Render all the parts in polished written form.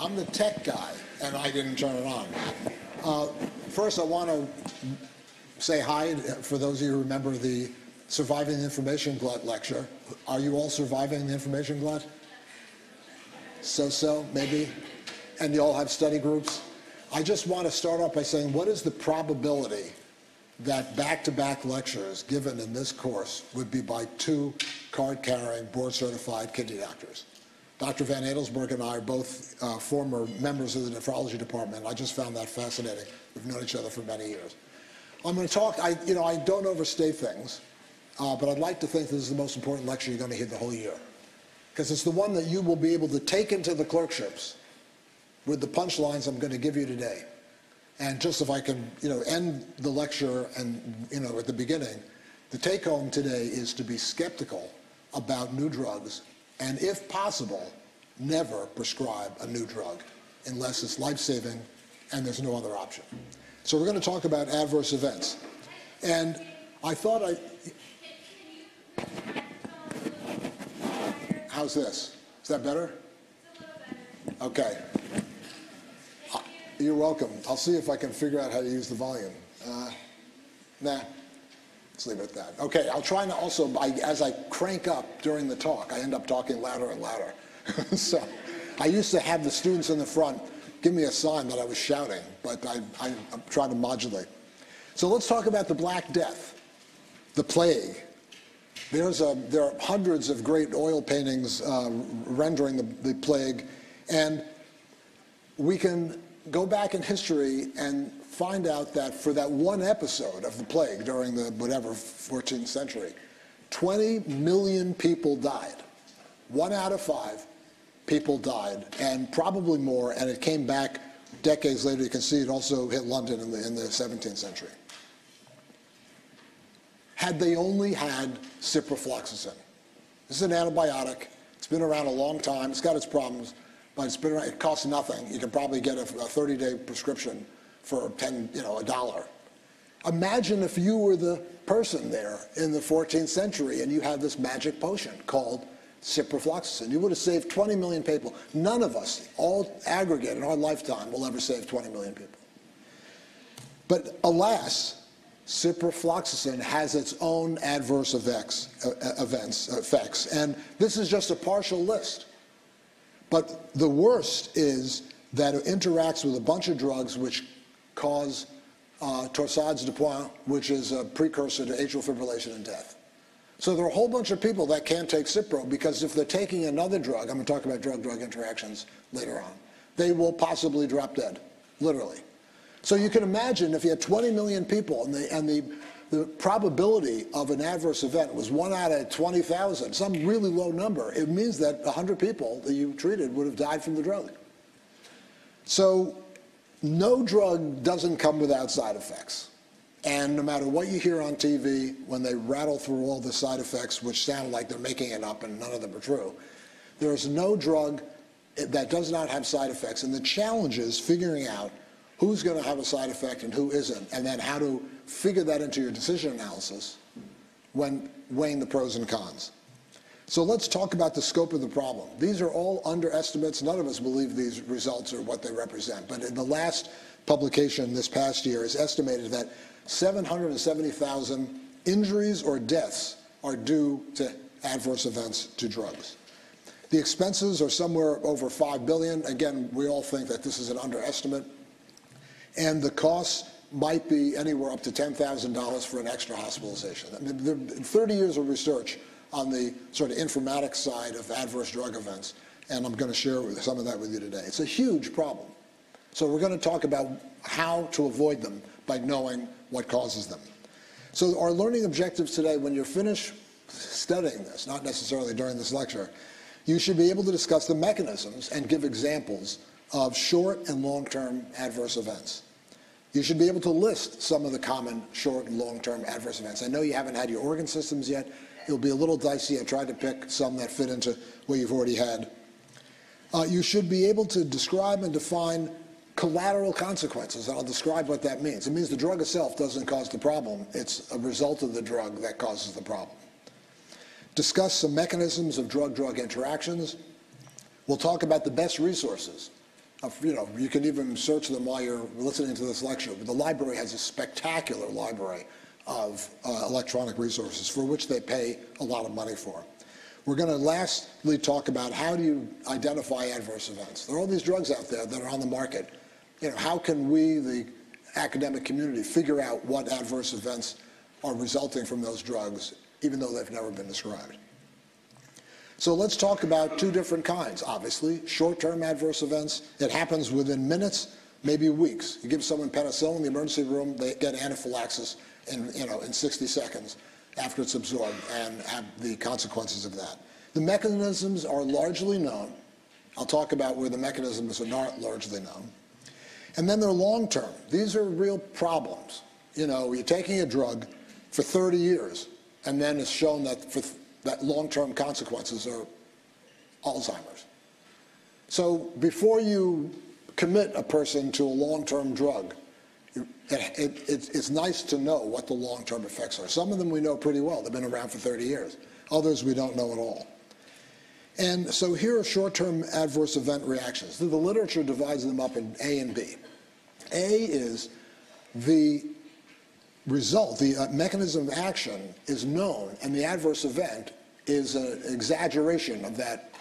I'm the tech guy, and I didn't turn it on. First, I want to say hi for those of you who remember the Surviving the Information Glut lecture. Are you all surviving the information glut? So-so, maybe? And you all have study groups? I just want to start off by saying, what is the probability that back-to-back lectures given in this course would be by two card-carrying, board-certified kidney doctors? Dr. Van Adelsberg and I are both former members of the nephrology department. I just found that fascinating. We've known each other for many years. I'm going to talk, I don't overstate things, but I'd like to think this is the most important lecture you're going to hear the whole year, because it's the one that you will be able to take into the clerkships with the punchlines I'm going to give you today. And just if I can, end the lecture and, at the beginning, the take-home today is to be skeptical about new drugs, and if possible, never prescribe a new drug unless it's life-saving and there's no other option. So we're going to talk about adverse events. And I thought How's this? Is that better? It's a little better. Okay. You're welcome. I'll see if I can figure out how to use the volume. Nah. Let's leave it at that. Okay, I'll try and also, as I crank up during the talk, I end up talking louder and louder. So I used to have the students in the front give me a sign that I was shouting, but I'm trying to modulate. So let's talk about the Black Death, the plague. There are hundreds of great oil paintings rendering the plague, and we can go back in history and find out that for that one episode of the plague during the, 14th century, 20 million people died. 1 out of 5 people died, and probably more, and it came back decades later. You can see it also hit London in the 17th century. Had they only had ciprofloxacin. This is an antibiotic. It's been around a long time. It's got its problems, but it's been around. It costs nothing. You can probably get a 30-day prescription for $10, $1. Imagine if you were the person there in the 14th century and you had this magic potion called ciprofloxacin. You would have saved 20 million people. None of us, all aggregate in our lifetime, will ever save 20 million people. But alas, ciprofloxacin has its own adverse effects, and this is just a partial list. But the worst is that it interacts with a bunch of drugs which cause torsades de pointes, which is a precursor to atrial fibrillation and death. So there are a whole bunch of people that can't take Cipro because if they're taking another drug, I'm going to talk about drug-drug interactions later on, they will possibly drop dead, literally. So you can imagine if you had 20 million people and the probability of an adverse event was 1 out of 20,000, some really low number, it means that 100 people that you treated would have died from the drug. So no drug doesn't come without side effects. And no matter what you hear on TV, when they rattle through all the side effects, which sound like they're making it up and none of them are true, there is no drug that does not have side effects. And the challenge is figuring out who's going to have a side effect and who isn't, and then how to figure that into your decision analysis when weighing the pros and cons. So let's talk about the scope of the problem. These are all underestimates. None of us believe these results are what they represent. But in the last publication this past year, it's estimated that 770,000 injuries or deaths are due to adverse events to drugs. The expenses are somewhere over $5 billion. Again, we all think that this is an underestimate. And the costs might be anywhere up to $10,000 for an extra hospitalization. I mean, there have been 30 years of research on the sort of informatics side of adverse drug events, and I'm going to share some of that with you today. It's a huge problem. So we're going to talk about how to avoid them by knowing what causes them. So our learning objectives today, when you're finished studying this, not necessarily during this lecture, you should be able to discuss the mechanisms and give examples of short and long-term adverse events. You should be able to list some of the common short and long-term adverse events. I know you haven't had your organ systems yet. It'll be a little dicey. I tried to pick some that fit into what you've already had. You should be able to describe and define collateral consequences, and I'll describe what that means. It means the drug itself doesn't cause the problem. It's a result of the drug that causes the problem. Discuss some mechanisms of drug-drug interactions. We'll talk about the best resources you can even search them while you're listening to this lecture. But the library has a spectacular library of electronic resources for which they pay a lot of money for. We're going to lastly talk about how do you identify adverse events. There are all these drugs out there that are on the market. You know, how can we, the academic community, figure out what adverse events are resulting from those drugs, even though they've never been described? So let's talk about two different kinds, obviously. Short-term adverse events. It happens within minutes, maybe weeks. You give someone penicillin in the emergency room, they get anaphylaxis in 60 seconds after it's absorbed, and have the consequences of that. The mechanisms are largely known. I'll talk about where the mechanisms are not largely known. And then they're long-term. These are real problems. You know, you're taking a drug for 30 years, and then it's shown that that long-term consequences are Alzheimer's. So before you commit a person to a long-term drug, it's nice to know what the long-term effects are. Some of them we know pretty well. They've been around for 30 years. Others we don't know at all. And so here are short-term adverse event reactions. The literature divides them up in A and B. A is the result, the mechanism of action is known, and the adverse event is an exaggeration of that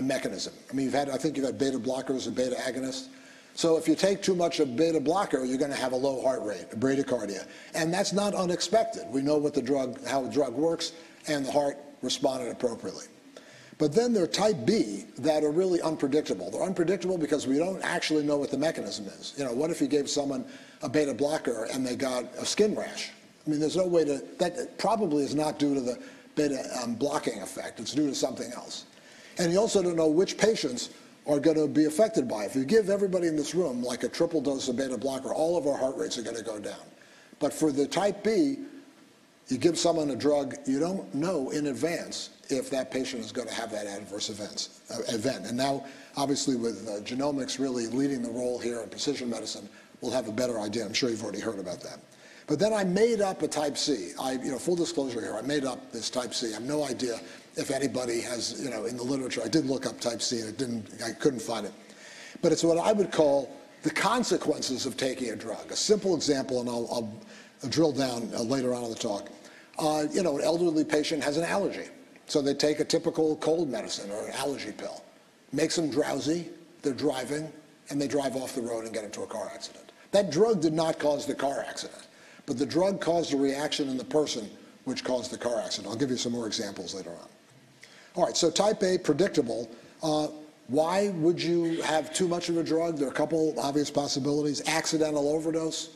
mechanism. I mean, I think you've had beta blockers and beta agonists. So if you take too much of beta blocker, you're going to have a low heart rate, a bradycardia. And that's not unexpected. We know what the drug, how the drug works, and the heart responded appropriately. But then there are type B that are really unpredictable. They're unpredictable because we don't actually know what the mechanism is. You know, what if you gave someone a beta blocker and they got a skin rash? I mean, there's no way to, that probably is not due to the beta blocking effect. It's due to something else. And you also don't know which patients are going to be affected by it. If you give everybody in this room like a triple dose of beta blocker, all of our heart rates are going to go down. But for the type B, you give someone a drug, you don't know in advance if that patient is going to have that adverse event. And now, obviously, with genomics really leading the role here in precision medicine, we'll have a better idea. I'm sure you've already heard about that. But then I made up a type C. Full disclosure here, I made up this type C. I have no idea if anybody has, in the literature. I did look up type C, and I couldn't find it. But it's what I would call the consequences of taking a drug. A simple example, and I'll drill down later on in the talk. An elderly patient has an allergy. So they take a typical cold medicine or an allergy pill. Makes them drowsy, they're driving, and they drive off the road and get into a car accident. That drug did not cause the car accident, but the drug caused a reaction in the person which caused the car accident. I'll give you some more examples later on. All right, so type A, predictable. Why would you have too much of a drug? There are a couple obvious possibilities. Accidental overdose.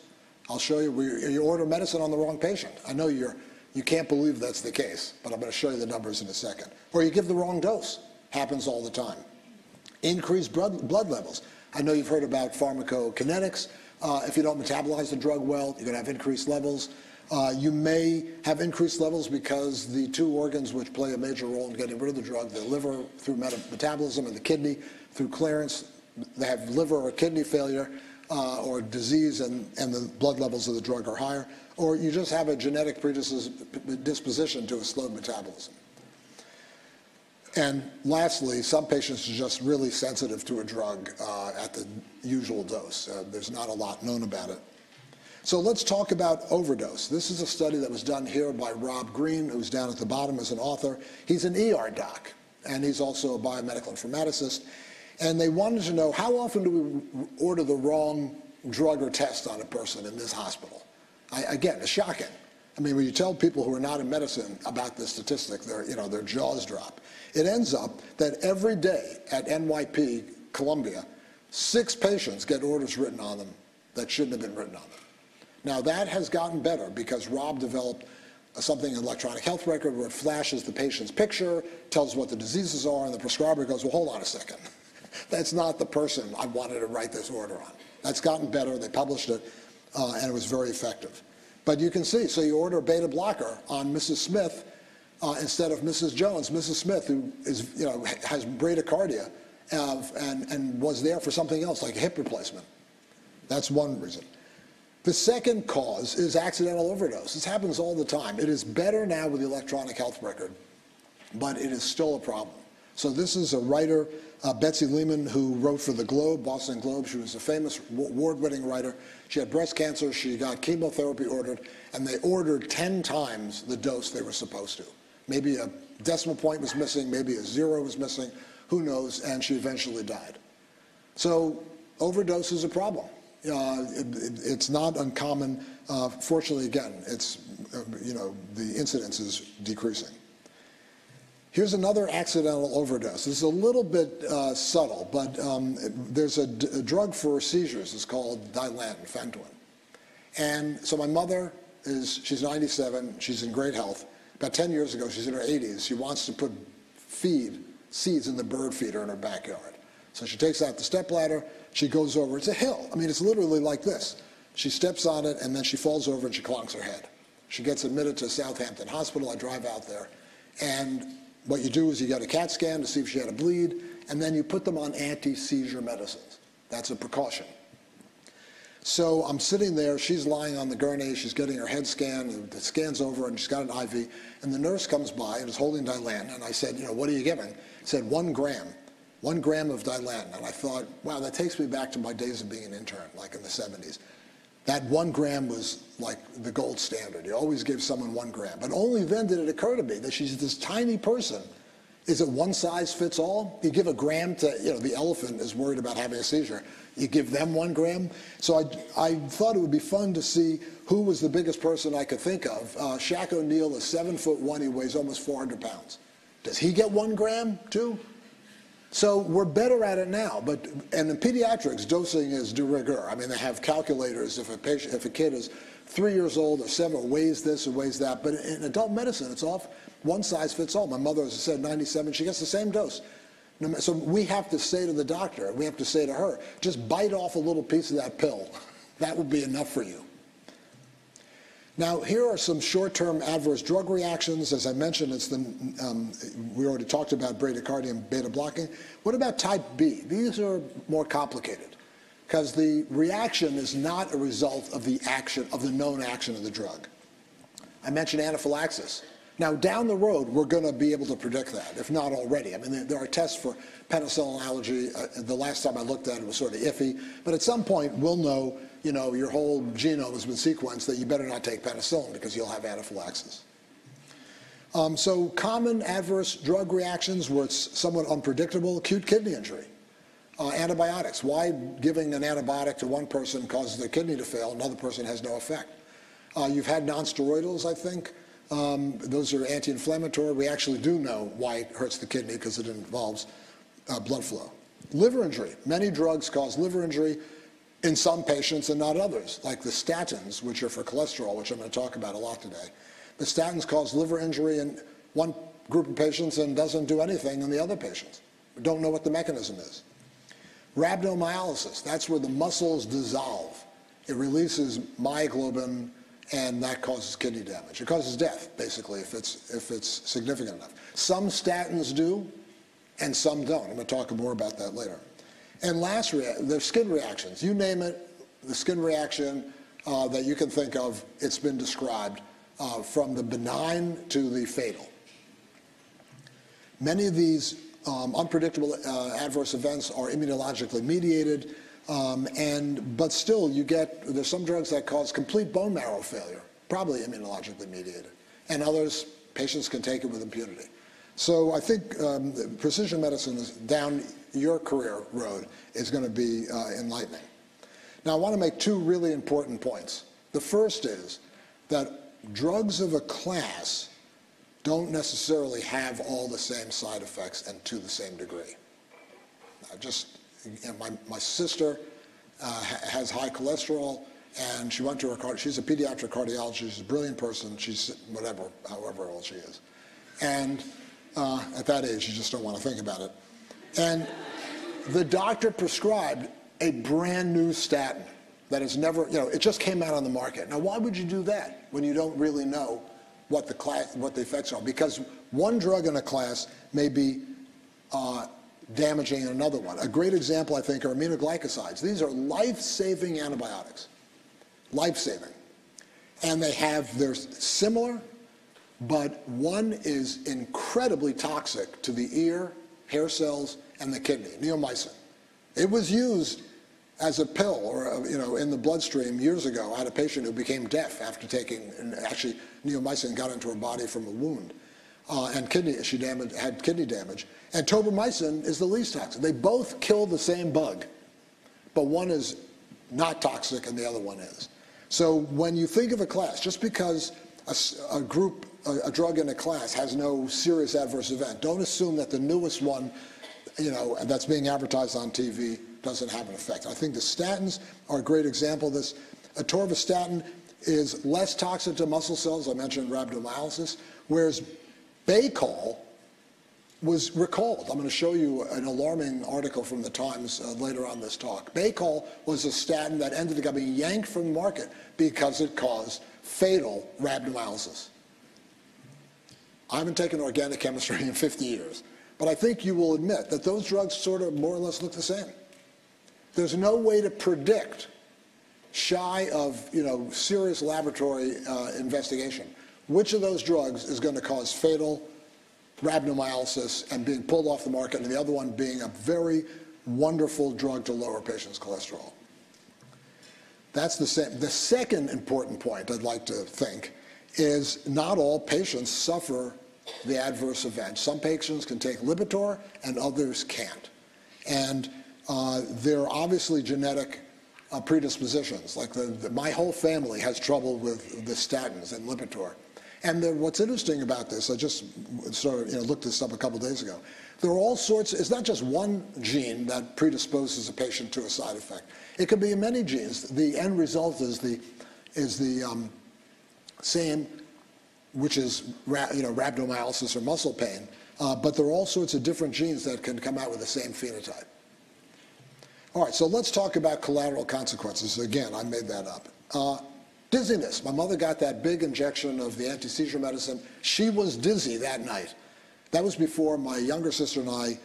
I'll show you, you order medicine on the wrong patient. I know you can't believe that's the case, but I'm going to show you the numbers in a second. Or you give the wrong dose. Happens all the time. Increased blood levels. I know you've heard about pharmacokinetics. If you don't metabolize the drug well, you're going to have increased levels. You may have increased levels because the two organs which play a major role in getting rid of the drug, the liver through metabolism and the kidney through clearance, they have liver or kidney failure. Or disease, and the blood levels of the drug are higher, or you just have a genetic predisposition to a slowed metabolism. And lastly, some patients are just really sensitive to a drug at the usual dose. There's not a lot known about it. So let's talk about overdose. This is a study that was done here by Rob Green, who's down at the bottom as an author. He's an ER doc, and he's also a biomedical informaticist. And they wanted to know, how often do we order the wrong drug or test on a person in this hospital? Again, it's shocking. I mean, when you tell people who are not in medicine about this statistic, their jaws drop. It ends up that every day at NYP Columbia, 6 patients get orders written on them that shouldn't have been written on them. Now, that has gotten better because Rob developed something in electronic health record where it flashes the patient's picture, tells what the diseases are, and the prescriber goes, well, hold on a second. That's not the person I wanted to write this order on. That's gotten better. They published it, and it was very effective. But you can see, so you order a beta blocker on Mrs. Smith instead of Mrs. Jones. Mrs. Smith, who is, has bradycardia and was there for something else, like a hip replacement. That's one reason. The second cause is accidental overdose. This happens all the time. It is better now with the electronic health record, but it is still a problem. So this is a writer, Betsy Lehman, who wrote for the Globe, Boston Globe. She was a famous award-winning writer. She had breast cancer. She got chemotherapy ordered, and they ordered 10 times the dose they were supposed to. Maybe a decimal point was missing. Maybe a zero was missing. Who knows? And she eventually died. So overdose is a problem. It's not uncommon. Fortunately, again, it's, the incidence is decreasing. Here's another accidental overdose. This is a little bit subtle, but there's a drug for seizures. It's called Dilantin, fentanyl. And so my mother is, she's 97. She's in great health. About 10 years ago, she's in her 80s. She wants to put seeds in the bird feeder in her backyard. So she takes out the stepladder. She goes over. It's a hill. I mean, it's literally like this. She steps on it, and then she falls over, and she clonks her head. She gets admitted to Southampton Hospital. I drive out there. And what you do is you get a CAT scan to see if she had a bleed, and then you put them on anti-seizure medicines. That's a precaution. So I'm sitting there. She's lying on the gurney. She's getting her head scanned. And the scan's over, and she's got an IV. And the nurse comes by and is holding Dilantin. And I said, what are you giving? She said, 1 gram. 1 gram of Dilantin. And I thought, wow, that takes me back to my days of being an intern, like in the 70s. That 1 gram was like the gold standard. You always give someone 1 gram. But only then did it occur to me that she's this tiny person. Is it one size fits all? You give a gram to, the elephant is worried about having a seizure. You give them 1 gram. So I thought it would be fun to see who was the biggest person I could think of. Shaq O'Neal is 7'1". He weighs almost 400 pounds. Does he get 1 gram too? So we're better at it now, and in pediatrics, dosing is de rigueur. I mean, they have calculators if a kid is 3 years old or 7 or weighs this or weighs that. But in adult medicine, it's off one size fits all. My mother, as I said, 97. She gets the same dose. So we have to say to the doctor, we have to say to her, just bite off a little piece of that pill. That would be enough for you. Now, here are some short-term adverse drug reactions. As I mentioned, it's the, we already talked about bradycardia and beta blocking. What about type B? These are more complicated because the reaction is not a result of the action, of the known action of the drug. I mentioned anaphylaxis. Now, down the road, we're going to be able to predict that, if not already. I mean, there are tests for penicillin allergy. The last time I looked at it was sort of iffy. But at some point, we'll know, your whole genome has been sequenced that you better not take penicillin because you'll have anaphylaxis. So common adverse drug reactions where it's somewhat unpredictable, acute kidney injury, antibiotics. Why giving an antibiotic to one person causes their kidney to fail, another person has no effect. You've had nonsteroidals, I think. Those are anti-inflammatory. We actually do know why it hurts the kidney because it involves blood flow. Liver injury. Many drugs cause liver injury in some patients and not others, like the statins, which are for cholesterol, which I'm going to talk about a lot today. The statins cause liver injury in one group of patients and doesn't do anything in the other patients. We don't know what the mechanism is. Rhabdomyolysis. That's where the muscles dissolve. It releases myoglobin, and that causes kidney damage. It causes death, basically, if it's significant enough. Some statins do, and some don't. I'm going to talk more about that later. And last, there's skin reactions. You name it, the skin reaction that you can think of, it's been described from the benign to the fatal. Many of these unpredictable adverse events are immunologically mediated. But still, there's some drugs that cause complete bone marrow failure, probably immunologically mediated. And others, patients can take it with impunity. So I think precision medicine is down your career road is going to be enlightening. Now, I want to make two really important points. The first is that drugs of a class don't necessarily have all the same side effects and to the same degree. My sister has high cholesterol, and she went to her, she's a pediatric cardiologist, she's a brilliant person, she's whatever, however old she is. And at that age, you just don't want to think about it. And the doctor prescribed a brand new statin that has never, it just came out on the market. Now, why would you do that when you don't really know what the effects are? Because one drug in a class may be damaging another one. A great example, I think, are aminoglycosides. These are life-saving antibiotics, life-saving. And they're similar, but one is incredibly toxic to the ear hair cells, and the kidney, neomycin. It was used as a pill or, you know, in the bloodstream years ago. I had a patient who became deaf after taking, and actually neomycin got into her body from a wound, and had kidney damage. And tobramycin is the least toxic. They both kill the same bug, but one is not toxic and the other one is. So when you think of a class, just because a drug in a class has no serious adverse event, don't assume that the newest one, you know, that's being advertised on TV doesn't have an effect. I think the statins are a great example of this. Atorvastatin is less toxic to muscle cells. I mentioned rhabdomyolysis, whereas Baycol was recalled. I'm going to show you an alarming article from the Times later on this talk. Baycol was a statin that ended up being yanked from the market because it caused fatal rhabdomyolysis. I haven't taken organic chemistry in 50 years, but I think you will admit that those drugs sort of more or less look the same. There's no way to predict, shy of, you know, serious laboratory investigation, which of those drugs is going to cause fatal rhabdomyolysis and being pulled off the market, and the other one being a very wonderful drug to lower patients' cholesterol. That's the same. The second important point I'd like to think is not all patients suffer the adverse event. Some patients can take Lipitor and others can't. And there are obviously genetic predispositions. Like my whole family has trouble with the statins and Lipitor. And what's interesting about this, I just sort of, you know, looked this up a couple days ago. There are all sorts. It's not just one gene that predisposes a patient to a side effect. It could be in many genes. The end result is the same, which is, you know, rhabdomyolysis or muscle pain. But there are all sorts of different genes that can come out with the same phenotype. All right, so let's talk about collateral consequences. Again, I made that up. Dizziness. My mother got that big injection of the anti-seizure medicine. She was dizzy that night. That was before my younger sister and I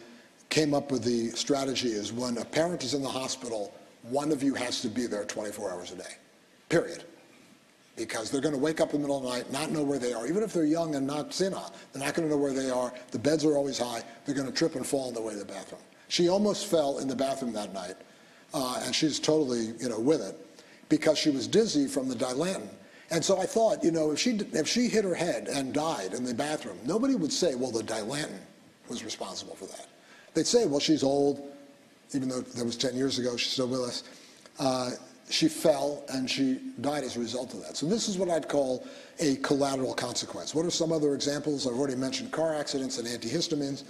came up with the strategy is when a parent is in the hospital, one of you has to be there 24 hours a day, period. Because they're going to wake up in the middle of the night, not know where they are. Even if they're young and not senile, they're not going to know where they are. The beds are always high. They're going to trip and fall on the way to the bathroom. She almost fell in the bathroom that night, and she's totally, you know, with it, because she was dizzy from the Dilantin. And so I thought, you know, if she hit her head and died in the bathroom, nobody would say, well, the Dilantin was responsible for that. They'd say, well, she's old, even though that was 10 years ago, she's still with us. She fell and she died as a result of that. So this is what I'd call a collateral consequence. What are some other examples? I've already mentioned car accidents and antihistamines.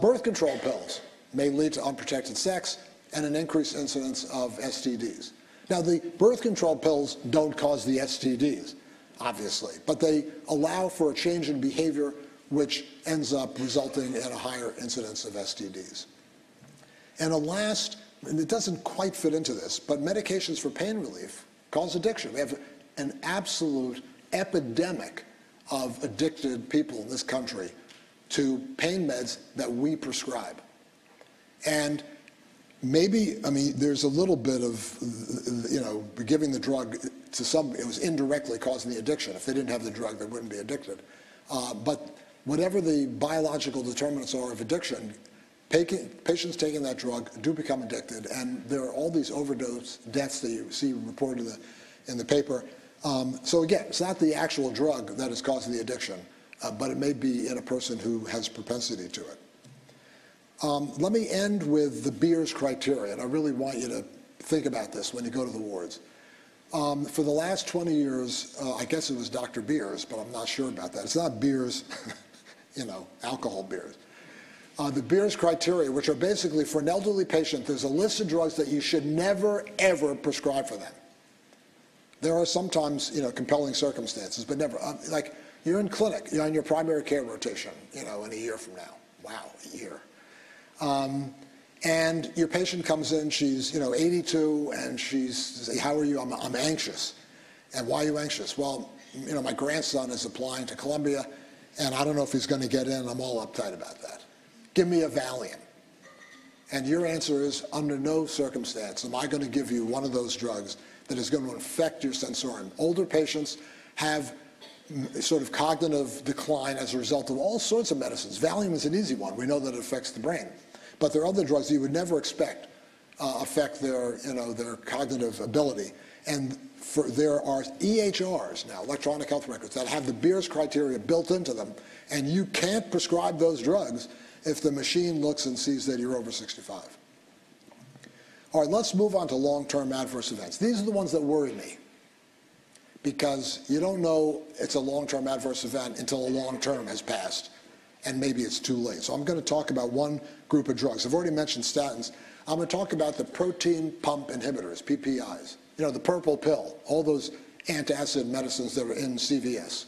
Birth control pills may lead to unprotected sex and an increased incidence of STDs. Now, the birth control pills don't cause the STDs, obviously, but they allow for a change in behavior which ends up resulting in a higher incidence of STDs. And a last, and it doesn't quite fit into this, but medications for pain relief cause addiction. We have an absolute epidemic of addicted people in this country to pain meds that we prescribe. And maybe, I mean, there's a little bit of, you know, giving the drug to some, it was indirectly causing the addiction. If they didn't have the drug, they wouldn't be addicted. But whatever the biological determinants are of addiction, patients taking that drug do become addicted. And there are all these overdose deaths that you see reported in the paper. So again, it's not the actual drug that is causing the addiction, but it may be in a person who has propensity to it. Let me end with the Beers criteria, and I really want you to think about this when you go to the wards. For the last 20 years, I guess it was Dr. Beers, but I'm not sure about that. It's not beers, you know, alcohol beers. The Beers criteria, which are basically for an elderly patient, there's a list of drugs that you should never, ever prescribe for them. There are sometimes, you know, compelling circumstances, but never. Like, you're in clinic, you're on your primary care rotation, you know, in a year from now. Wow, a year. And your patient comes in, she's, you know, 82, and she's, how are you? I'm anxious. And why are you anxious? Well, you know, my grandson is applying to Columbia, and I don't know if he's going to get in. I'm all uptight about that. Give me a Valium. And your answer is, under no circumstance am I going to give you one of those drugs that is going to infect your sensorium. Older patients have sort of cognitive decline as a result of all sorts of medicines. Valium is an easy one. We know that it affects the brain. But there are other drugs that you would never expect affect their, their cognitive ability. And there are EHRs now, electronic health records, that have the Beers criteria built into them, and you can't prescribe those drugs if the machine looks and sees that you're over 65. All right, let's move on to long-term adverse events. These are the ones that worry me, because you don't know it's a long-term adverse event until a long term has passed, and maybe it's too late. So I'm going to talk about one group of drugs. I've already mentioned statins. I'm going to talk about the proton pump inhibitors, PPIs. You know, the purple pill, all those antacid medicines that are in CVS.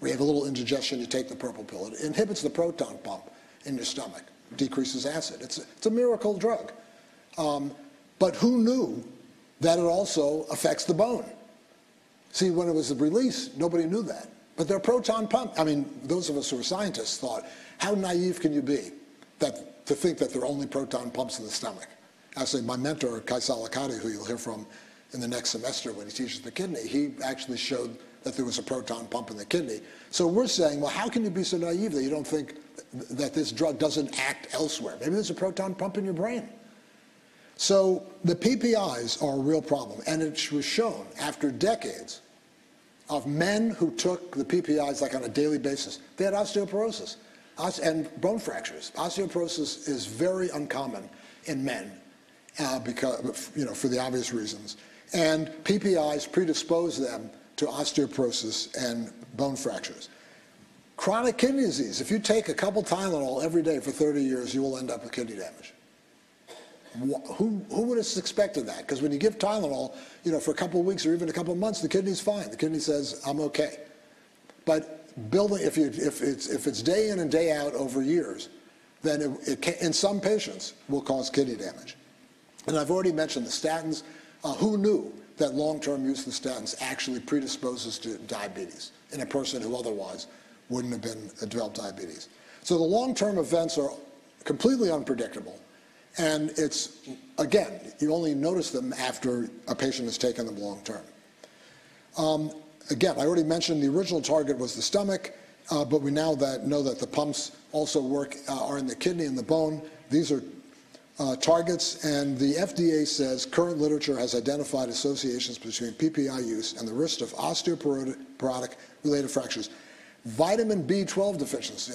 We have a little indigestion, you take the purple pill. It inhibits the proton pump in your stomach, decreases acid. It's a miracle drug. But who knew that it also affects the bone? See, when it was released, nobody knew that. But their proton pump, I mean, those of us who are scientists thought, how naive can you be to think that there are only proton pumps in the stomach? Actually, my mentor, Kai Salakati, who you'll hear from in the next semester when he teaches the kidney, he actually showed that there was a proton pump in the kidney. So we're saying, well, how can you be so naive that you don't think that this drug doesn't act elsewhere? Maybe there's a proton pump in your brain. So the PPIs are a real problem, and it was shown after decades of men who took the PPIs like on a daily basis, they had osteoporosis and bone fractures. Osteoporosis is very uncommon in men because, for the obvious reasons. And PPIs predispose them to osteoporosis and bone fractures. Chronic kidney disease, if you take a couple Tylenol every day for 30 years, you will end up with kidney damage. Who would have expected that? Because when you give Tylenol, for a couple of weeks or even a couple of months, the kidney's fine. The kidney says, I'm okay. But if it's day in and day out over years, then it can, in some patients, will cause kidney damage. And I've already mentioned the statins. Who knew that long-term use of statins actually predisposes to diabetes in a person who otherwise wouldn't have developed diabetes? So the long-term events are completely unpredictable. And it's, again, you only notice them after a patient has taken them long term. Again, I already mentioned the original target was the stomach, but we now know that the pumps also are in the kidney and the bone. These are targets, and the FDA says current literature has identified associations between PPI use and the risk of osteoporotic-related fractures. Vitamin B12 deficiency,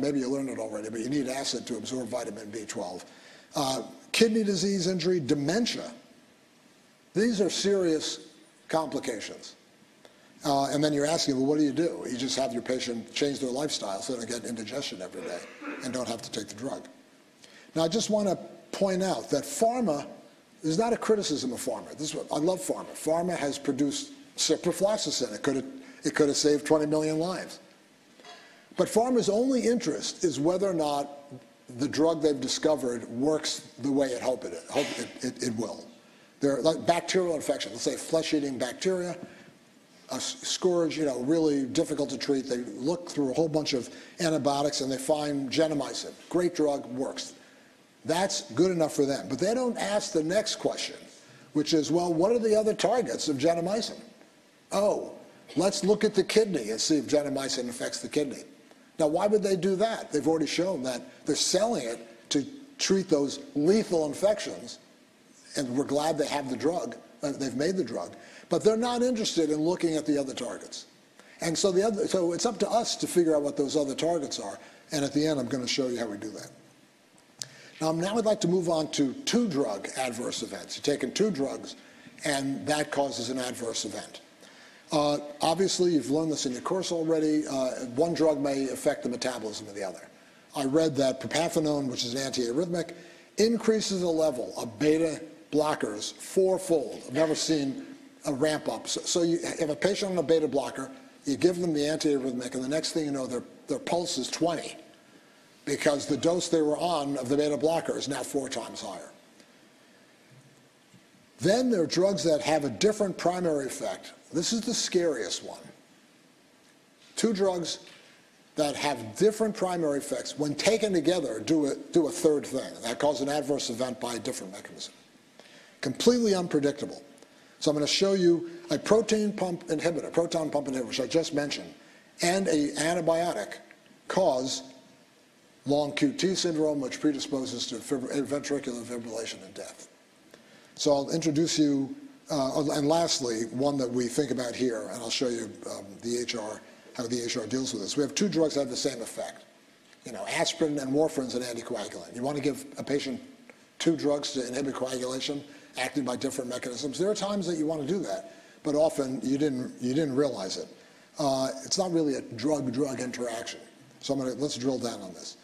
maybe you learned it already, but you need acid to absorb vitamin B12. Kidney disease injury, dementia. These are serious complications. And then you're asking, well, what do? You just have your patient change their lifestyle so they don't get indigestion every day and don't have to take the drug. Now, I just want to point out that pharma is not a criticism of pharma. I love pharma. Pharma has produced ciprofloxacin. It could have saved 20 million lives. But pharma's only interest is whether or not the drug they've discovered works the way it hope it will. There are like bacterial infections, let's say flesh-eating bacteria, a scourge, really difficult to treat. They look through a whole bunch of antibiotics and they find gentamicin. Great drug, works. That's good enough for them. But they don't ask the next question, which is, well, what are the other targets of gentamicin? Oh, let's look at the kidney and see if gentamicin affects the kidney. Now, why would they do that? They've already shown that they're selling it to treat those lethal infections, and we're glad they have the drug, they've made the drug, but they're not interested in looking at the other targets. And so so it's up to us to figure out what those other targets are, and at the end, I'm going to show you how we do that. Now I'd like to move on to two-drug adverse events. You've taken two drugs, and that causes an adverse event. Obviously, you've learned this in your course already. One drug may affect the metabolism of the other. I read that propafenone, which is an antiarrhythmic, increases the level of beta blockers fourfold. I've never seen a ramp up. So you have a patient on a beta blocker, you give them the antiarrhythmic, and the next thing you know, their pulse is 20 because the dose they were on of the beta blocker is now 4 times higher. Then there are drugs that have a different primary effect. This is the scariest one. Two drugs that have different primary effects, when taken together, do a third thing. That causes an adverse event by a different mechanism. Completely unpredictable. So I'm going to show you a proton pump inhibitor, which I just mentioned, and an antibiotic cause long QT syndrome, which predisposes to ventricular fibrillation and death. So I'll introduce you, and lastly, one that we think about here, and I'll show you how the EHR deals with this. We have two drugs that have the same effect. You know, aspirin and warfarin's an anticoagulant. You want to give a patient two drugs to inhibit coagulation, acting by different mechanisms. There are times that you want to do that, but often you didn't realize it. It's not really a drug-drug interaction. So let's drill down on this.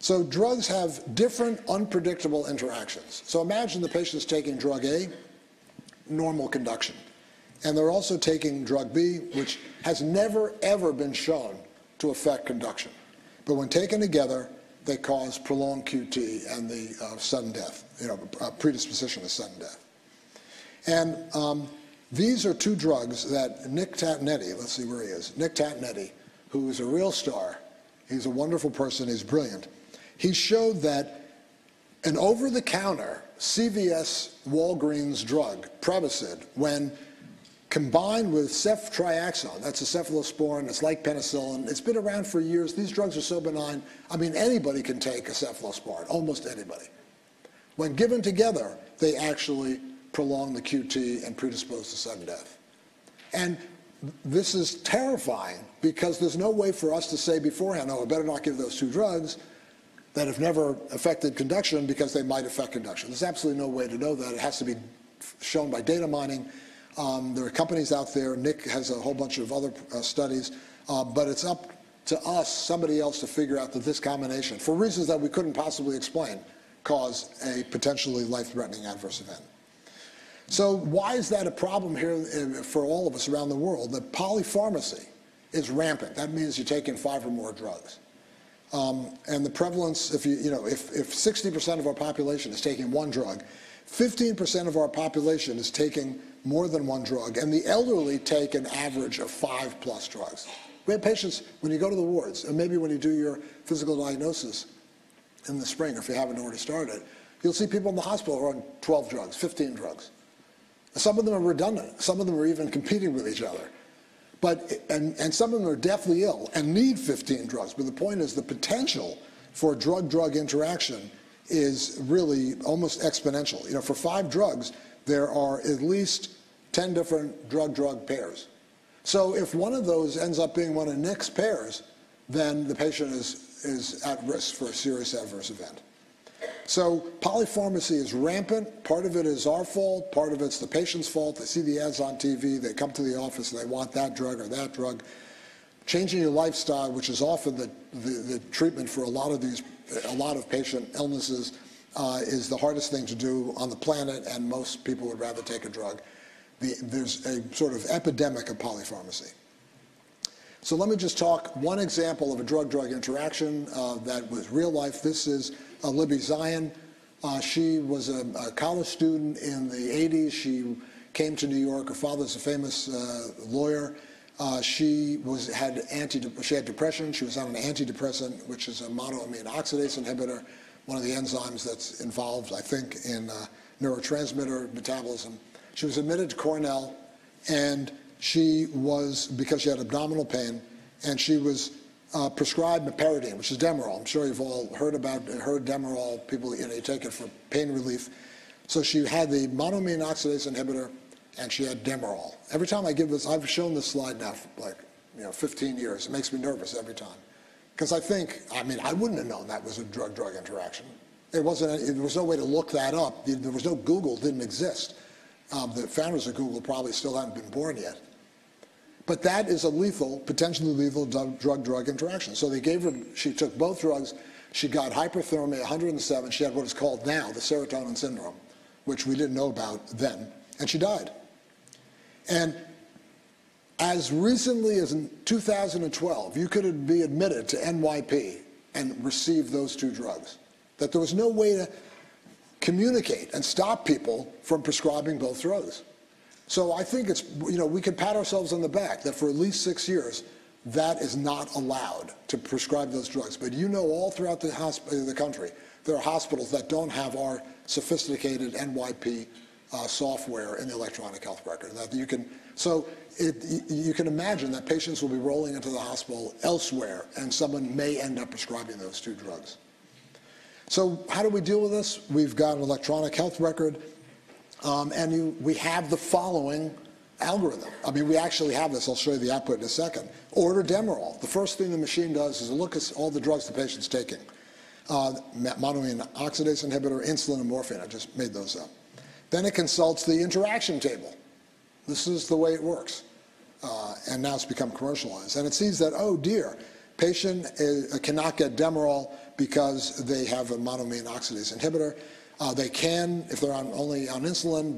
So drugs have different unpredictable interactions. So imagine the patient's taking drug A, normal conduction. And they're also taking drug B, which has never, ever been shown to affect conduction. But when taken together, they cause prolonged QT and the sudden death, you know, predisposition to sudden death. And these are two drugs that Nick Tatinetti, let's see where he is, Nick Tatinetti, who is a real star, he's a wonderful person, he's brilliant. He showed that an over-the-counter CVS Walgreens drug, Prevacid, when combined with ceftriaxone, that's a cephalosporin, it's like penicillin, it's been around for years, these drugs are so benign, I mean, anybody can take a cephalosporin, almost anybody. When given together, they actually prolong the QT and predispose to sudden death. And this is terrifying because there's no way for us to say beforehand, oh, I better not give those two drugs that have never affected conduction because they might affect conduction. There's absolutely no way to know that. It has to be shown by data mining. There are companies out there. Nick has a whole bunch of other studies, but it's up to us, somebody else, to figure out that this combination, for reasons that we couldn't possibly explain, caused a potentially life-threatening adverse event. So why is that a problem here for all of us around the world? That polypharmacy is rampant. That means you're taking 5 or more drugs. And the prevalence, if 60% of our population is taking one drug, 15% of our population is taking more than one drug, and the elderly take an average of 5+ drugs. We have patients, when you go to the wards, and maybe when you do your physical diagnosis in the spring, if you haven't already started, you'll see people in the hospital who are on 12 drugs, 15 drugs. Some of them are redundant. Some of them are even competing with each other. And some of them are deathly ill and need 15 drugs. But the point is the potential for drug-drug interaction is really almost exponential. You know, for 5 drugs, there are at least 10 different drug-drug pairs. So if one of those ends up being one of Nick's pairs, then the patient is at risk for a serious adverse event. So polypharmacy is rampant. Part of it is our fault. Part of it's the patient's fault. They see the ads on TV. They come to the office and they want that drug or that drug. Changing your lifestyle, which is often the treatment for a lot of patient illnesses, is the hardest thing to do on the planet, and most people would rather take a drug. There's a sort of epidemic of polypharmacy. So let me just talk one example of a drug-drug interaction that was real life. This is Libby Zion. She was a college student in the 80s. She came to New York. Her father's a famous lawyer. She had depression. She was on an antidepressant, which is a monoamine oxidase inhibitor, one of the enzymes that's involved, I think, in neurotransmitter metabolism. She was admitted to Cornell, and she was, because she had abdominal pain, and she was prescribed meperidine, which is Demerol. I'm sure you've all heard Demerol. People, you know, you take it for pain relief. So she had the monoamine oxidase inhibitor, and she had Demerol. Every time I give this, I've shown this slide now for 15 years. It makes me nervous every time, because I think, I mean, I wouldn't have known that was a drug-drug interaction. There was no way to look that up. There was no Google. It didn't exist. The founders of Google probably still haven't been born yet. But that is a lethal, potentially lethal drug-drug interaction. So they gave her, she took both drugs, she got hyperthermia, 107, she had what is called now the serotonin syndrome, which we didn't know about then, and she died. And as recently as in 2012, you could be admitted to NYP and receive those two drugs. That there was no way to communicate and stop people from prescribing both drugs. So I think it's, you know, we can pat ourselves on the back that for at least 6 years, that is not allowed to prescribe those drugs. But you know, all throughout the country, there are hospitals that don't have our sophisticated NYP software in the electronic health record. That you can, so you can imagine that patients will be rolling into the hospital elsewhere, and someone may end up prescribing those two drugs. So how do we deal with this? We've got an electronic health record, we have the following algorithm. I mean, we actually have this. I'll show you the output in a second. Order Demerol. The first thing the machine does is look at all the drugs the patient's taking. Monoamine oxidase inhibitor, insulin, and morphine. I just made those up. Then it consults the interaction table. This is the way it works. And now it's become commercialized. And it sees that, oh dear, patient cannot get Demerol because they have a monoamine oxidase inhibitor. They can if they're only on insulin,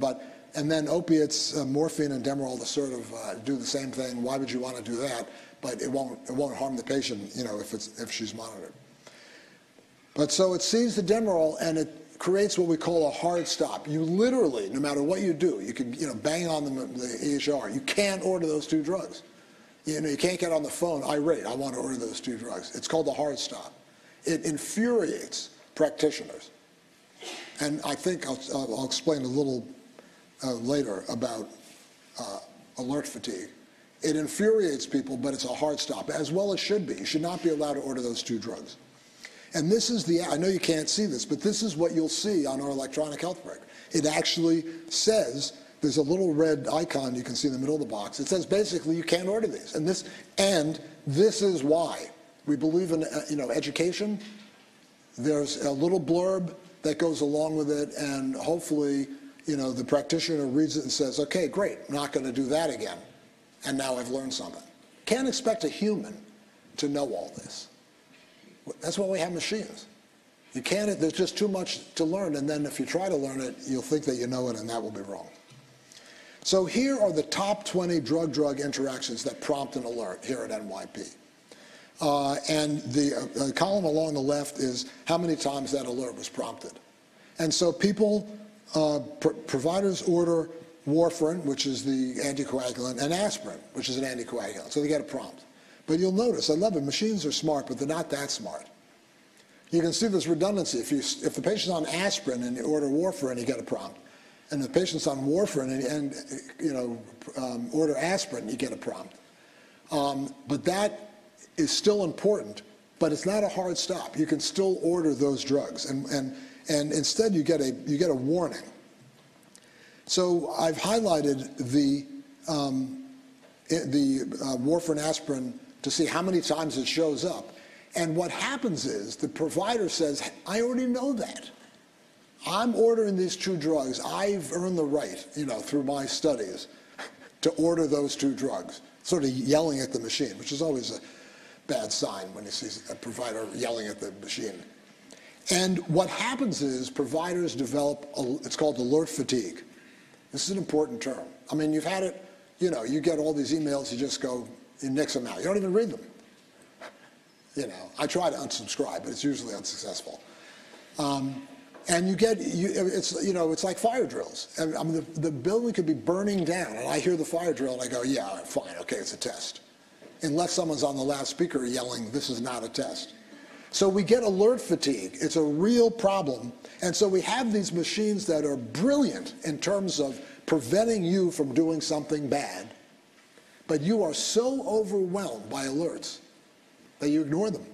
and then opiates, morphine and Demerol to sort of do the same thing. Why would you want to do that? But it won't harm the patient, you know, if she's monitored. But so it sees the Demerol and it creates what we call a hard stop. You literally, no matter what you do, you can, you know, bang on the EHR. You can't order those two drugs. You know, you can't get on the phone irate, I want to order those two drugs. It's called the hard stop. It infuriates practitioners. And I think I'll explain a little later about alert fatigue. It infuriates people, but it's a hard stop, as well as should be. You should not be allowed to order those two drugs. And this is the, I know you can't see this, but this is what you'll see on our electronic health record. It actually says, there's a little red icon you can see in the middle of the box. It says basically you can't order these. And this is why. We believe in education. There's a little blurb that goes along with it, and hopefully the practitioner reads it and says, okay, great, I'm not going to do that again. And now I've learned something. Can't expect a human to know all this. That's why we have machines. You can't, there's just too much to learn, and then if you try to learn it, you'll think that you know it, and that will be wrong. So here are the top 20 drug-drug interactions that prompt an alert here at NYP. And the column along the left is how many times that alert was prompted. And so people, providers order warfarin, which is the anticoagulant, and aspirin, which is an anticoagulant. So they get a prompt. But you'll notice, I love it, machines are smart, but they're not that smart. You can see this redundancy. If the patient's on aspirin and you order warfarin, you get a prompt. And the patient's on warfarin and order aspirin, you get a prompt. But that is still important, but it's not a hard stop. You can still order those drugs. And instead, you get a warning. So I've highlighted the warfarin aspirin to see how many times it shows up. And what happens is the provider says, I already know that. I'm ordering these two drugs. I've earned the right, through my studies, to order those two drugs. Sort of yelling at the machine, which is always a bad sign when you see a provider yelling at the machine. And what happens is providers develop, it's called alert fatigue. This is an important term. I mean, you've had it, you get all these emails, you just go, you nix them out. You don't even read them. I try to unsubscribe, but it's usually unsuccessful. And you get, it's like fire drills. I mean, the building could be burning down, and I hear the fire drill, and I go, yeah, fine, okay, it's a test. Unless someone's on the loudspeaker yelling, this is not a test. So we get alert fatigue. It's a real problem. And so we have these machines that are brilliant in terms of preventing you from doing something bad, but you are so overwhelmed by alerts that you ignore them.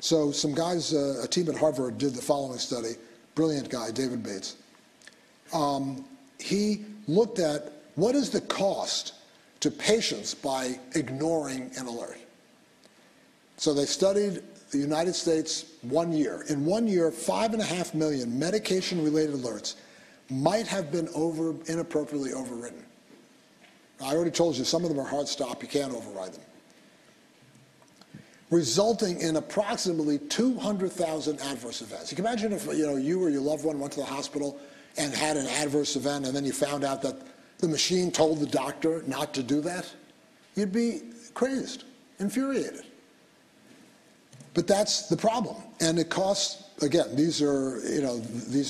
So some guys, a team at Harvard did the following study, brilliant guy, David Bates. He looked at what is the cost to patients by ignoring an alert. So they studied the United States 1 year. In 1 year, 5.5 million medication-related alerts might have been inappropriately overridden. I already told you, some of them are hard stop, you can't override them. Resulting in approximately 200,000 adverse events. You can imagine if you or your loved one went to the hospital and had an adverse event and then you found out that the machine told the doctor not to do that, you'd be crazed, infuriated. But that's the problem, and it costs. Again, these are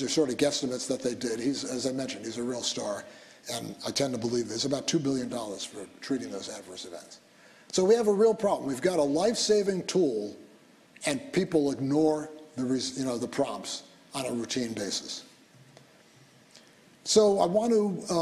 sort of guesstimates that they did. He's, as I mentioned, he's a real star, and I tend to believe this. About $2 billion for treating those adverse events. So we have a real problem. We've got a life-saving tool, and people ignore the prompts on a routine basis. So I want to,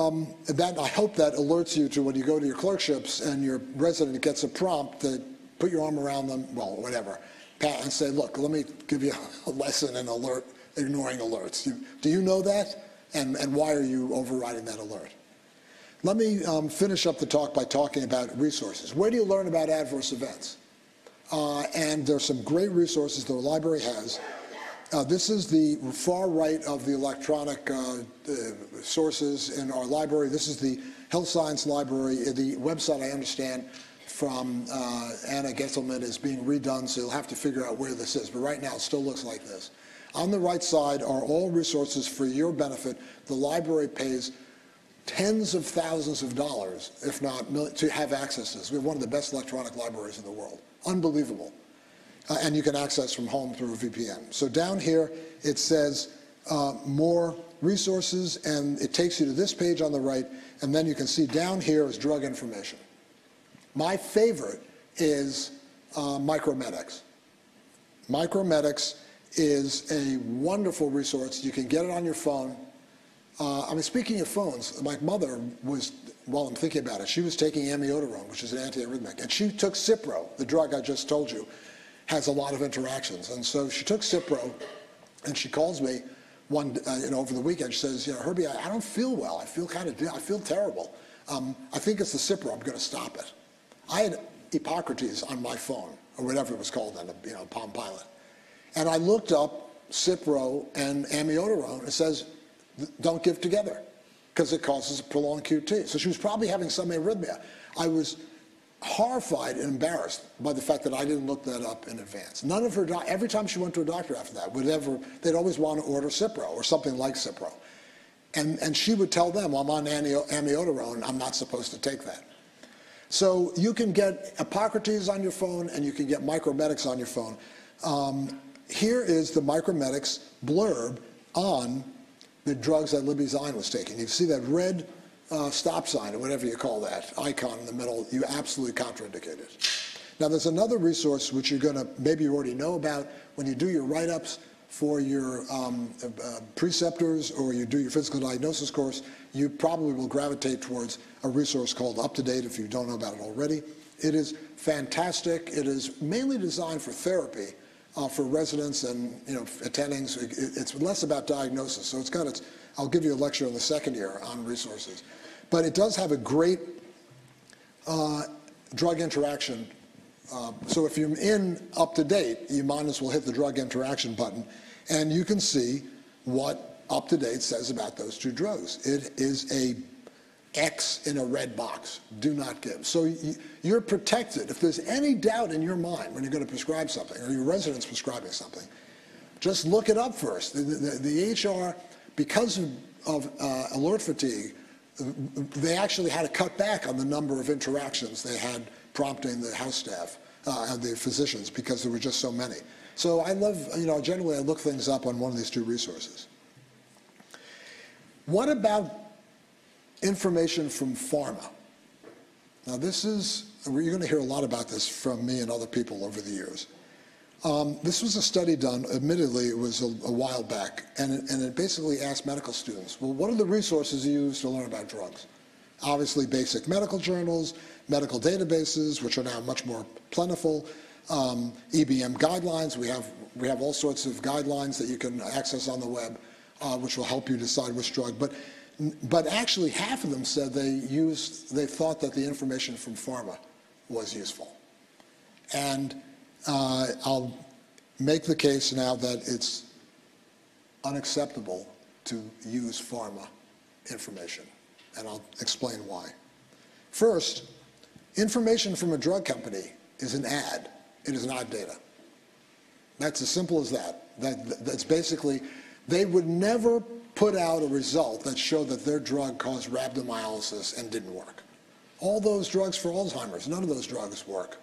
I hope that alerts you to when you go to your clerkships and your resident gets a prompt that put your arm around them, well, whatever, pat and say, look, let me give you a lesson in alert, ignoring alerts. Do you know that? And why are you overriding that alert? Let me finish up the talk by talking about resources. Where do you learn about adverse events? And there's some great resources the library has. This is the far right of the electronic sources in our library. This is the Health Science Library. The website, I understand, from Anna Gesselman is being redone, so you'll have to figure out where this is. But right now, it still looks like this. On the right side are all resources for your benefit. The library pays tens of thousands of dollars, if not millions, to have access to this. We have one of the best electronic libraries in the world. Unbelievable. And you can access from home through a VPN. So down here, it says more resources, and it takes you to this page on the right, and then you can see down here is drug information. My favorite is Micromedex. Micromedex is a wonderful resource. You can get it on your phone. I mean, speaking of phones, my mother was, while I'm thinking about it, she was taking amiodarone, which is an antiarrhythmic, and she took Cipro, the drug I just told you, has a lot of interactions. And so she took Cipro, and she calls me one, over the weekend. She says, you know, Herbie, I don't feel well. I feel terrible. I think it's the Cipro. I'm going to stop it. I had Hippocrates on my phone, or whatever it was called then, you know, Palm Pilot. And I looked up Cipro and amiodarone. It says, don't give together, because it causes prolonged QT. So she was probably having some arrhythmia. I was horrified and embarrassed by the fact that I didn't look that up in advance. None of her, every time she went to a doctor after that, they'd always want to order Cipro or something like Cipro. And she would tell them, well, I'm on amiodarone, I'm not supposed to take that. So you can get Hippocrates on your phone and you can get Micromedex on your phone. Here is the Micromedex blurb on the drugs that Libby Zion was taking. You see that red stop sign, or whatever you call that, icon in the middle, you absolutely contraindicate it. Now there's another resource which you're going to, maybe you already know about, when you do your write-ups for your preceptors or you do your physical diagnosis course, you probably will gravitate towards a resource called UpToDate if you don't know about it already. It is fantastic. It is mainly designed for therapy for residents and attendings. It's less about diagnosis, so it's got its, I'll give you a lecture in the second year on resources. But it does have a great drug interaction. So if you're in UpToDate, you might as well hit the drug interaction button, and you can see what UpToDate says about those two drugs. It is a X in a red box, do not give. So you're protected. If there's any doubt in your mind when you're going to prescribe something, or your resident's prescribing something, just look it up first. The HR, because of alert fatigue, they actually had to cut back on the number of interactions they had prompting the house staff and the physicians because there were just so many. So I love, generally I look things up on one of these two resources. What about information from pharma? Now this is, you're going to hear a lot about this from me and other people over the years. This was a study done, admittedly it was a while back, and it basically asked medical students, well, what are the resources you use to learn about drugs? Obviously basic medical journals, medical databases, which are now much more plentiful, EBM guidelines, we have all sorts of guidelines that you can access on the web, which will help you decide which drug. But actually half of them said they thought that the information from pharma was useful. And I'll make the case now that it's unacceptable to use pharma information, and I'll explain why. First, information from a drug company is an ad. It is not data. That's as simple as that. That's basically, they would never put out a result that showed that their drug caused rhabdomyolysis and didn't work. All those drugs for Alzheimer's, none of those drugs work.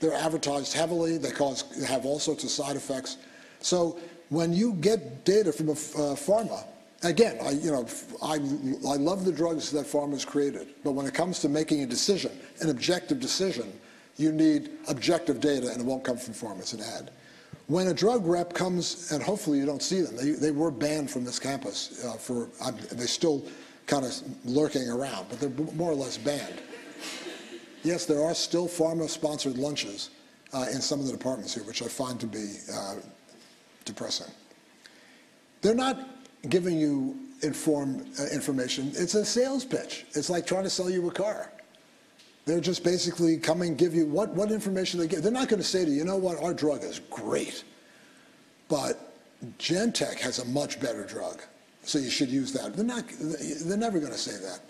They're advertised heavily, they have all sorts of side effects. So when you get data from a pharma, again, I love the drugs that pharma's created, but when it comes to making a decision, an objective decision, you need objective data, and it won't come from pharma, it's an ad. When a drug rep comes, and hopefully you don't see them, they were banned from this campus for, they're still kind of lurking around, but they're more or less banned. Yes, there are still pharma-sponsored lunches in some of the departments here, which I find to be depressing. They're not giving you informed information. It's a sales pitch. It's like trying to sell you a car. They're just basically coming, give you what information they give. They're not going to say to you, you know what, our drug is great, but Genentech has a much better drug, so you should use that. They're never going to say that.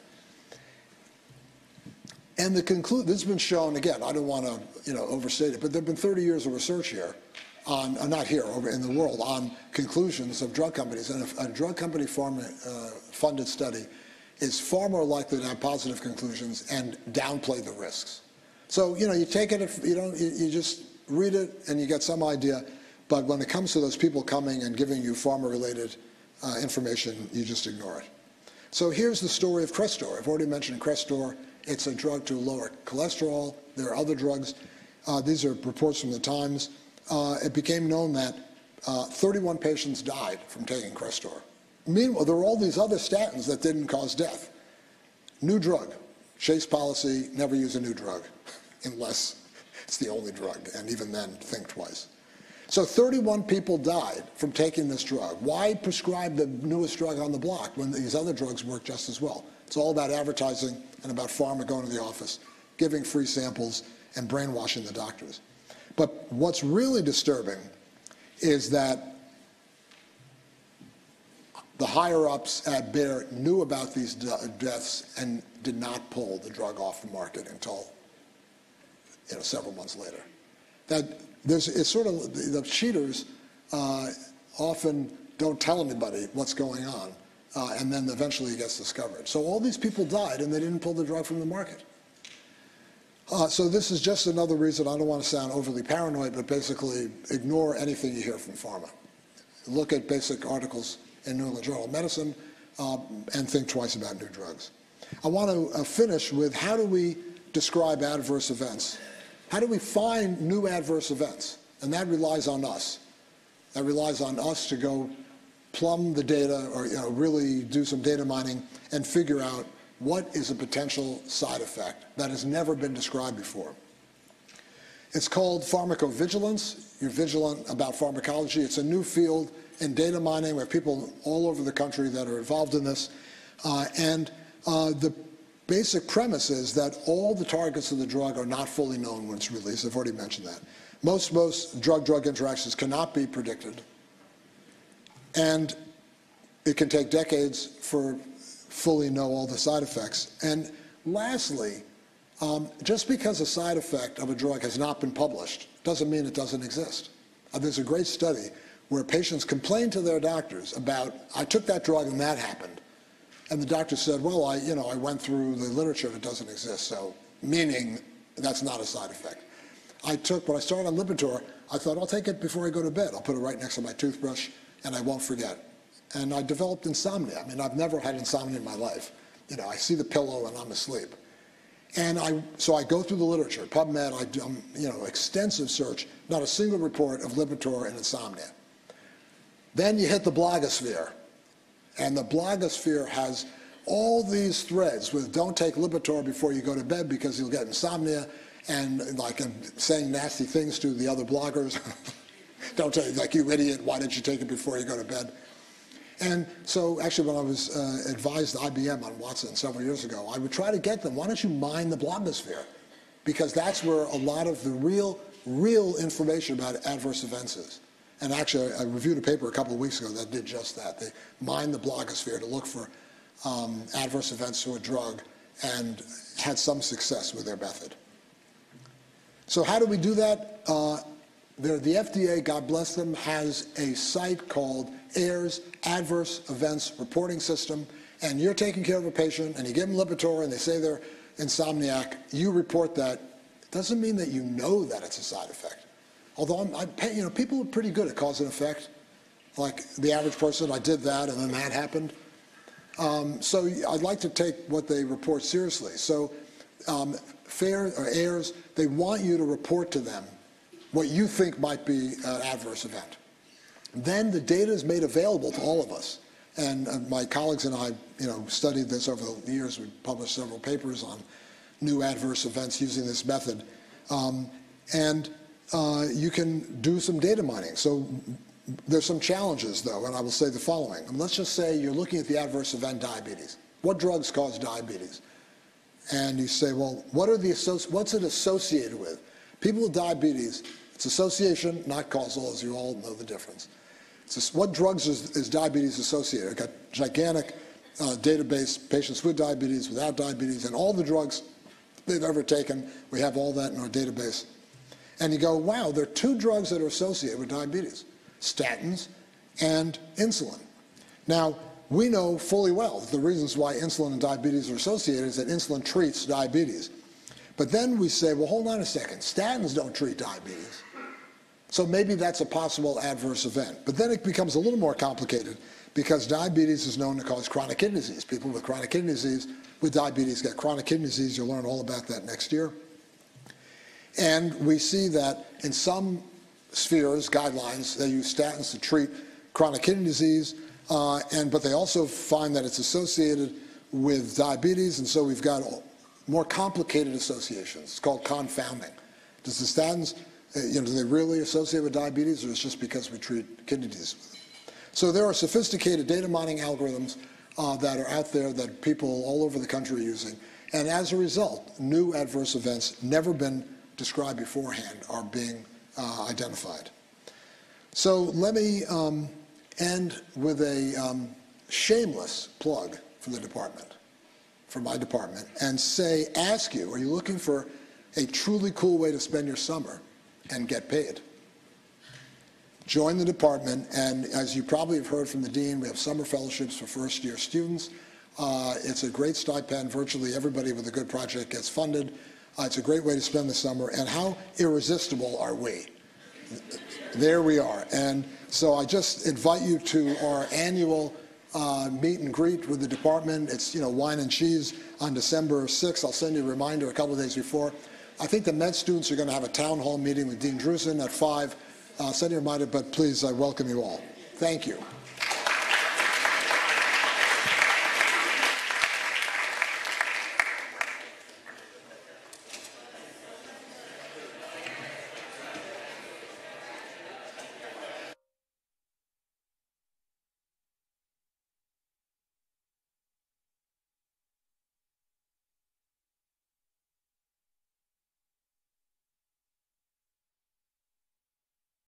And the conclusion, this has been shown, again, I don't want to overstate it, but there have been 30 years of research here, on, not here, over in the world, on conclusions of drug companies. And if a drug company funded study is far more likely to have positive conclusions and downplay the risks. So, you take it, you just read it and you get some idea, but when it comes to those people coming and giving you pharma-related information, you just ignore it. So here's the story of Crestor. I've already mentioned Crestor. It's a drug to lower cholesterol. There are other drugs. These are reports from the Times. It became known that 31 patients died from taking Crestor. Meanwhile, there were all these other statins that didn't cause death. New drug. Chase policy, never use a new drug, unless it's the only drug, and even then, think twice. So 31 people died from taking this drug. Why prescribe the newest drug on the block when these other drugs work just as well? It's all about advertising and about pharma going to the office, giving free samples, and brainwashing the doctors. But what's really disturbing is that the higher-ups at Bayer knew about these deaths and did not pull the drug off the market until several months later. It's sort of the cheaters often don't tell anybody what's going on, and then eventually it gets discovered. So all these people died, and they didn't pull the drug from the market. So this is just another reason. I don't want to sound overly paranoid, but basically ignore anything you hear from pharma. Look at basic articles in New England Journal of Medicine, and think twice about new drugs. I want to finish with how do we describe adverse events? How do we find new adverse events? And that relies on us. That relies on us to go plumb the data or really do some data mining and figure out what is a potential side effect that has never been described before. It's called pharmacovigilance. You're vigilant about pharmacology. It's a new field in data mining. We have people all over the country that are involved in this. The basic premise is that all the targets of the drug are not fully known when it's released. I've already mentioned that. Most drug-drug interactions cannot be predicted. And it can take decades for fully know all the side effects. And lastly, just because a side effect of a drug has not been published doesn't mean it doesn't exist. There's a great study where patients complained to their doctors about, I took that drug and that happened. And the doctor said, well, I went through the literature and it doesn't exist, so meaning that's not a side effect. When I started on Lipitor, I thought, I'll take it before I go to bed. I'll put it right next to my toothbrush and I won't forget. And I developed insomnia. I mean, I've never had insomnia in my life. I see the pillow and I'm asleep. And so I go through the literature, PubMed, I do, extensive search, not a single report of Lipitor and insomnia. Then you hit the blogosphere. And the blogosphere has all these threads with don't take Lipitor before you go to bed because you'll get insomnia, and like I'm saying nasty things to the other bloggers. Don't take, like, you idiot, why didn't you take it before you go to bed? And so, actually, when I was advised IBM on Watson several years ago, I would try to get them, why don't you mine the blogosphere? Because that's where a lot of the real information about adverse events is. And actually, I reviewed a paper a couple of weeks ago that did just that. They mined the blogosphere to look for adverse events to a drug and had some success with their method. So how do we do that? The FDA, God bless them, has a site called AIRS, Adverse Events Reporting System, and you're taking care of a patient, and you give them Lipitor, and they say they're insomniac, you report that. It doesn't mean that you know that it's a side effect. Although, people are pretty good at cause and effect. Like the average person, I did that, and then that happened. So I'd like to take what they report seriously. So FAERS, they want you to report to them what you think might be an adverse event. Then the data is made available to all of us. And my colleagues and I, studied this over the years. We published several papers on new adverse events using this method. You can do some data mining. So there's some challenges, though, and I will say the following. Let's just say you're looking at the adverse event diabetes. What drugs cause diabetes? And you say, well, what's it associated with? People with diabetes, it's association, not causal, as you all know the difference. What drugs is diabetes associated? I've got a gigantic database, patients with diabetes, without diabetes, and all the drugs they've ever taken. We have all that in our database. And you go, wow, there are two drugs that are associated with diabetes, statins and insulin. Now, we know fully well that the reasons why insulin and diabetes are associated is that insulin treats diabetes. But then we say, well, hold on a second, statins don't treat diabetes. So maybe that's a possible adverse event. But then it becomes a little more complicated because diabetes is known to cause chronic kidney disease. People with chronic kidney disease with diabetes get chronic kidney disease. You'll learn all about that next year. And we see that in some spheres, guidelines, they use statins to treat chronic kidney disease, but they also find that it's associated with diabetes, and so we've got more complicated associations. It's called confounding. Does the statins, do they really associate with diabetes, or is it just because we treat kidney disease with them? So there are sophisticated data mining algorithms that are out there that people all over the country are using. And as a result, new adverse events never been described beforehand are being identified. So let me end with a shameless plug for the department, for my department, and say, ask you, are you looking for a truly cool way to spend your summer and get paid? Join the department, and as you probably have heard from the dean, we have summer fellowships for first-year students. It's a great stipend. Virtually everybody with a good project gets funded. It's a great way to spend the summer. And how irresistible are we? There we are. And so I just invite you to our annual meet and greet with the department. It's wine and cheese on December 6th. I'll send you a reminder a couple of days before. I think the med students are going to have a town hall meeting with Dean Drusen at 5. Send you a reminder, but please, I welcome you all. Thank you.